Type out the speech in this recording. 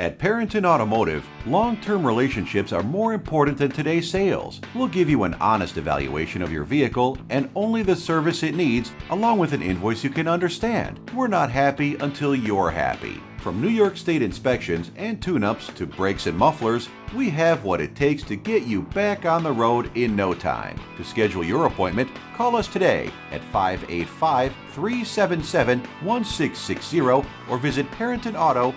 At Perinton Automotive, long-term relationships are more important than today's sales. We'll give you an honest evaluation of your vehicle and only the service it needs, along with an invoice you can understand. We're not happy until you're happy. From New York State inspections and tune-ups to brakes and mufflers, we have what it takes to get you back on the road in no time. To schedule your appointment, call us today at 585-377-1660 or visit perintonauto.com.